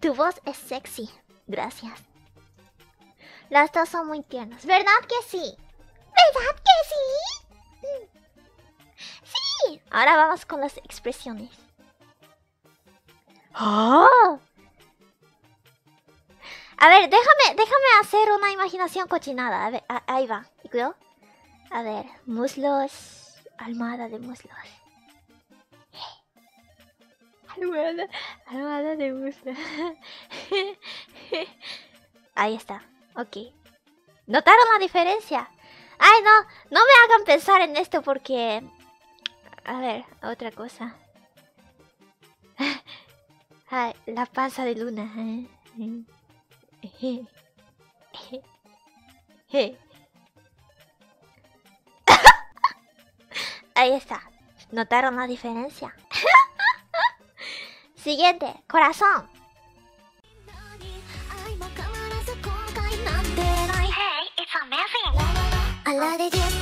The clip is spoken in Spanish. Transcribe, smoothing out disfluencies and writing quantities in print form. Tu voz es sexy. Gracias. Las dos son muy tiernas. ¿Verdad que sí? ¿Verdad que sí? ¡Sí! Ahora vamos con las expresiones. ¡Oh! A ver, déjame hacer una imaginación cochinada. A ver, ahí va. ¿Y cuidado? A ver, muslos. Almohada de muslos. Almohada de muslos. Ahí está. Ok. ¿Notaron la diferencia? Ay, no. No me hagan pensar en esto porque... A ver, otra cosa. Ay, la panza de luna. Ahí está. ¿Notaron la diferencia? Siguiente, corazón. Hey, it's amazing.